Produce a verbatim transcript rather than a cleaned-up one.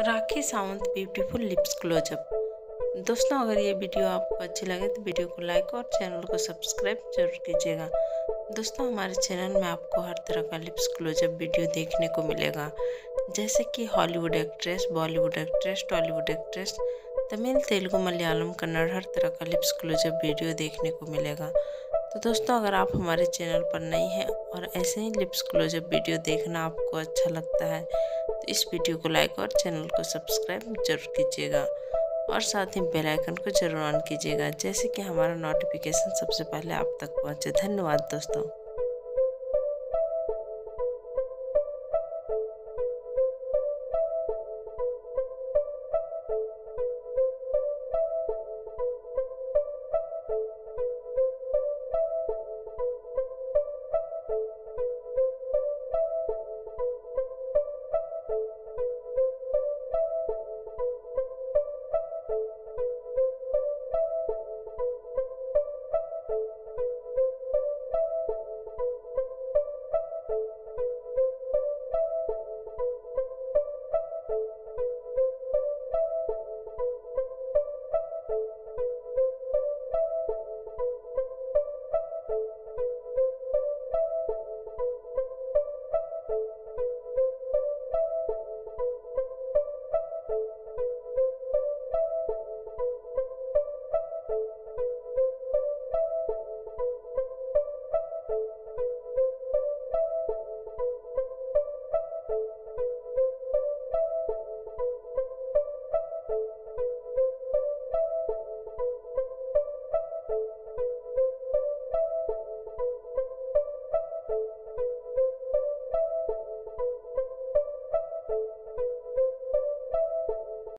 राखी Sawant beautiful lips closeup. दोस्तों, अगर ये वीडियो आपको अच्छी लगे तो वीडियो को लाइक और चैनल को सब्सक्राइब जरूर कीजिएगा। दोस्तों, हमारे चैनल में आपको हर तरह का लिप्स क्लोजअप वीडियो देखने को मिलेगा, जैसे कि Hollywood actress, Bollywood actress, Tollywood actress, Tamil, Telugu, Malayalam, Kannada, हर तरह का लिप्स क्लोजअप वीडियो देखने को मिलेगा। तो दोस्तों, अगर आप हमारे चैनल पर नए हैं और ऐसे ही लिप्स क्लोजअप वीडियो देखना आपको अच्छा लगता है तो इस वीडियो को लाइक और चैनल को सब्सक्राइब जरूर कीजिएगा और साथ ही बेल आइकन को जरूर ऑन कीजिएगा, जैसे कि हमारा नोटिफिकेशन सबसे पहले आप तक पहुंचे। धन्यवाद दोस्तों।